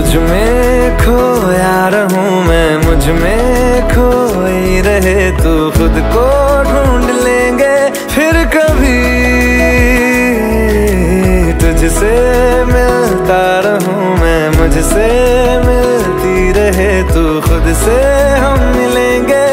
तुझ में खोया रहूं मैं, मुझ में खोई रहे तू, खुद को ढूंढ लेंगे फिर कभी, तुझसे मिलता रहूं मैं, मुझसे मिलती रहे तू, खुद से हम मिलेंगे।